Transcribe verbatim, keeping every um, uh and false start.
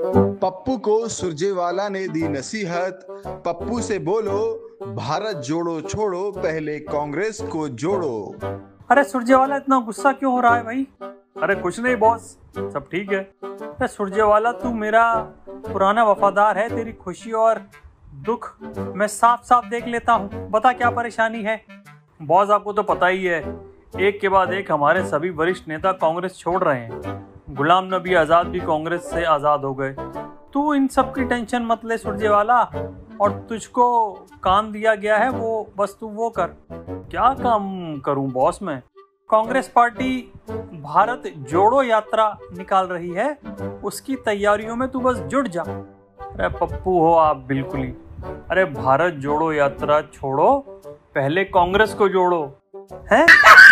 पप्पू को सुरजेवाला ने दी नसीहत, पप्पू से बोलो भारत जोड़ो छोड़ो, पहले कांग्रेस को जोड़ो। अरे सुरजेवाला इतना गुस्सा क्यों हो रहा है भाई? अरे कुछ नहीं बॉस, सब ठीक है। अरे सुरजेवाला तू मेरा पुराना वफादार है, तेरी खुशी और दुख मैं साफ साफ देख लेता हूँ, बता क्या परेशानी है? बॉस आपको तो पता ही है, एक के बाद एक हमारे सभी वरिष्ठ नेता कांग्रेस छोड़ रहे हैं, गुलाम नबी आजाद भी कांग्रेस से आज़ाद हो गए। तू इन सब की टेंशन मत ले सुरजेवाला, और तुझको काम दिया गया है वो बस तू वो कर। क्या काम करूं बॉस मैं? कांग्रेस पार्टी भारत जोड़ो यात्रा निकाल रही है, उसकी तैयारियों में तू बस जुट जा। अरे पप्पू हो आप बिल्कुल ही, अरे भारत जोड़ो यात्रा छोड़ो, पहले कांग्रेस को जोड़ो है।